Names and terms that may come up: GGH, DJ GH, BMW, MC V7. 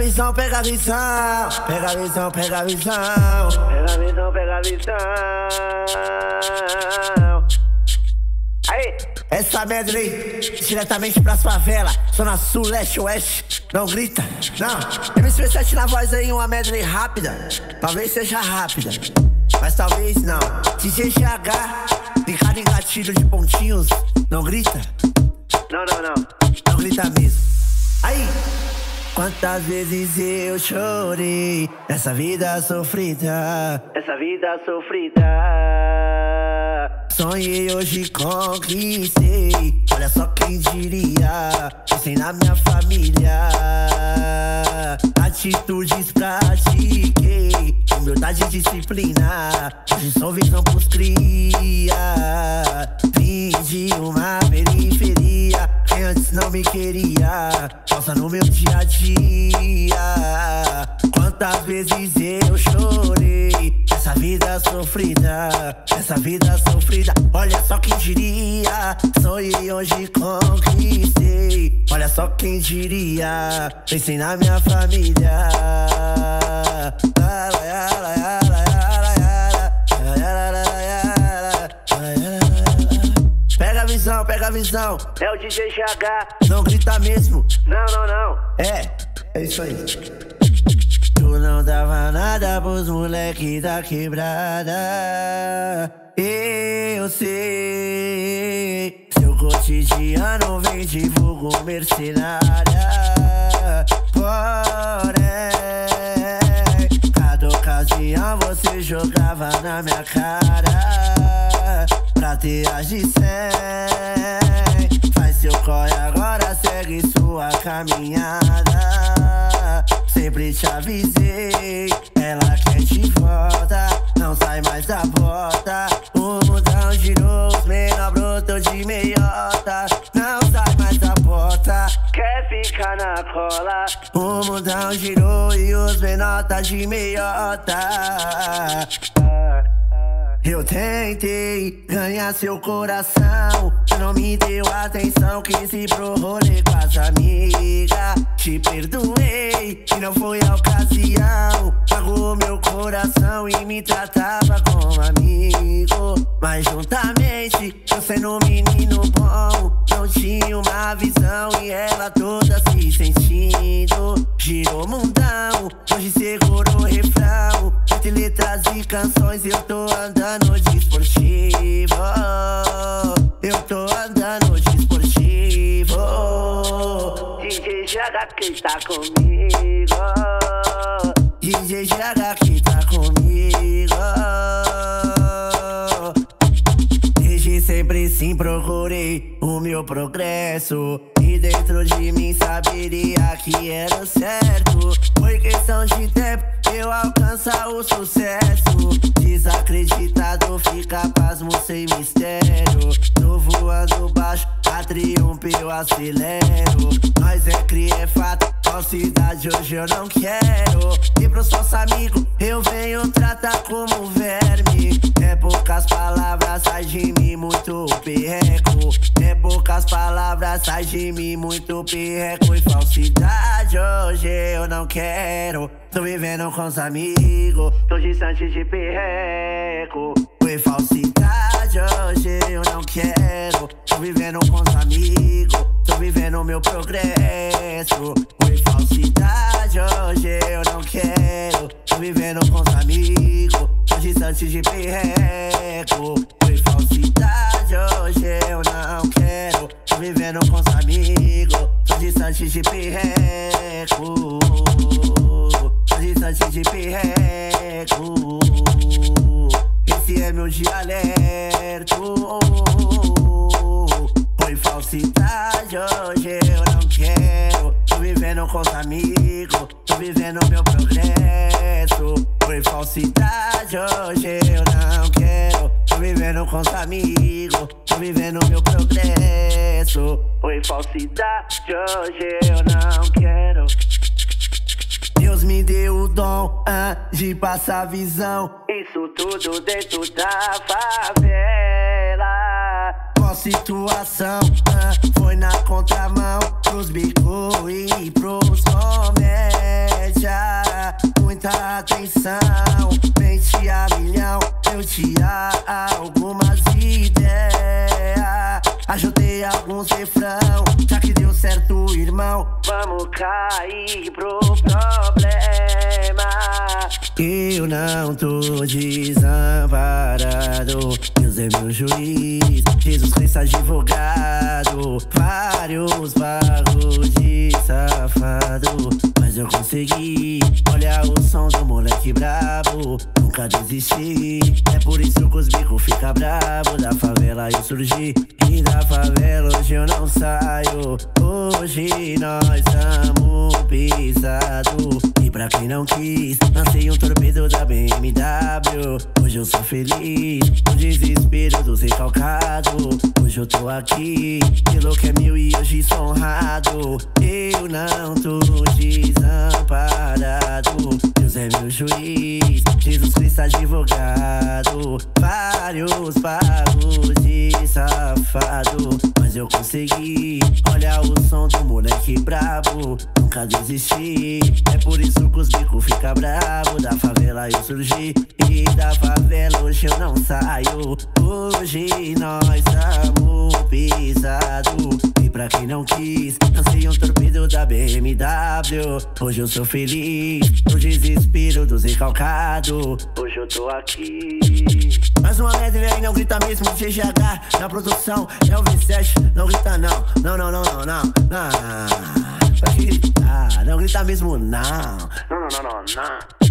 visão, pega a visão. Pega a visão, pega a visão. Pega a visão, pega a visão. Aí! Essa medley, diretamente pra favela, zona sul, leste, oeste. Não grita, não. MC V7 na voz aí, uma medley rápida. Talvez seja rápida, mas talvez não. DJ GH, ligado em gatilho de pontinhos. Não grita. Não, não, não. Não grita mesmo. Aí! Quantas vezes eu chorei nessa vida sofrida, essa vida sofrida. Sonhei, hoje conquistei. Olha só quem diria, pensei na minha família. Atitudes pratiquei, humildade e disciplina. Hoje sou visão pros cria. Vim de uma periferia, quem antes não me queria, passa no meu dia a dia. Quantas vezes eu chorei nessa vida sofrida, essa vida sofrida. Olha só quem diria, sonhei, hoje conquistei. Olha só quem diria, pensei na minha família. Pega a visão, pega a visão. É o DJ GH. Não grita mesmo. Não, não, não. É isso aí. Tu não dava nada pros moleque da quebrada. Eu sei, seu cotidiano vem de vulgo mercenária. Porém, cada ocasião você jogava na minha cara. Prateas de 100, faz seu corre agora, segue sua caminhada. Sempre te avisei, ela quer de volta, não sai mais da porta. O mundão girou, os menor broto de meiota, não sai mais da porta. Quer ficar na cola? O mundão girou e os menor tá de meiota. Eu tentei ganhar seu coração, não me deu atenção, quis ir pro rolê com as amigas. Te perdoei, que não foi a ocasião. Pagou meu coração e me tratava como amigo. Mas juntamente, eu sendo um menino bom, não tinha uma visão e ela toda se sentindo. Girou mundão, hoje segurou o refrão. Entre letras e canções eu tô andando de esportivo. Eu tô andando de esportivo. DJ GH que tá comigo, DJ GH que tá comigo. Desde sempre sim procurei o meu progresso e dentro de mim saberia que era o certo. Foi questão de tempo eu alcançar o sucesso. Desacreditado fica pasmo sem mistério. Tô voando baixo, a triunfo eu acelero. Nós é cria, é fato, falsidade hoje eu não quero. E pros nossos amigos eu venho tratar como verme. É poucas palavras, sai de mim muito perreco. É poucas palavras, sai de mim muito perreco. E falsidade hoje eu não quero. Tô vivendo com os amigos, tô distante de perreco. Foi falsidade, hoje eu não quero. Tô vivendo com os amigos, tô vivendo meu progresso. Foi falsidade, hoje eu não quero. Tô vivendo com os amigos, tô distante de perreco. Foi falsidade, hoje eu não quero. Tô vivendo com os amigos, tô distante de perreco. Distante de perreco, esse é meu dialeto. Foi falsidade, hoje eu não quero. Tô vivendo com os amigos, tô vivendo meu progresso. Foi falsidade, hoje eu não quero. Tô vivendo com os amigos, tô vivendo meu progresso. Foi falsidade, hoje eu não quero. Deus me deu o dom de passar visão. Isso tudo dentro da favela. qual situação? Foi na contramão pros bicos e pros comédia. Muita atenção, mente a milhão, eu te dou algumas ideias. Ajudei alguns refrão, já que deu certo, irmão. Vamos cair pro problema. Eu não tô desamparado, Deus é meu juiz, Jesus Cristo advogado. Vários barros de safado, mas eu consegui. Olha o som do moleque brabo, nunca desisti. É por isso que os bicos ficam bravos. Da favela eu surgi e da favela hoje eu não saio. Hoje nós estamos pisados, e pra quem não quis, lancei um torpedo da BMW. Hoje eu sou feliz, o desespero dos recalcados. Hoje eu tô aqui, pelo que é meu e hoje sou honrado. Eu não tô desamparado, Deus é meu juiz, Jesus Cristo advogado. Vários pagos de safado, mas eu consegui. Olha o som do moleque brabo, nunca desisti. É por isso que os bicos ficam bravos. Da favela eu surgi e da favela hoje eu não saio. Hoje nós estamos pisados, e pra quem não quis, lancei um torpedo da BMW. Hoje eu sou feliz, o desespero dos recalcados. Hoje eu tô aqui. Mais uma vez vem, não grita mesmo, GGH na produção, é o V7. Não grita não, não, não, não, não, não, não. Pra gritar, não grita mesmo não. Não, não, não, não, não.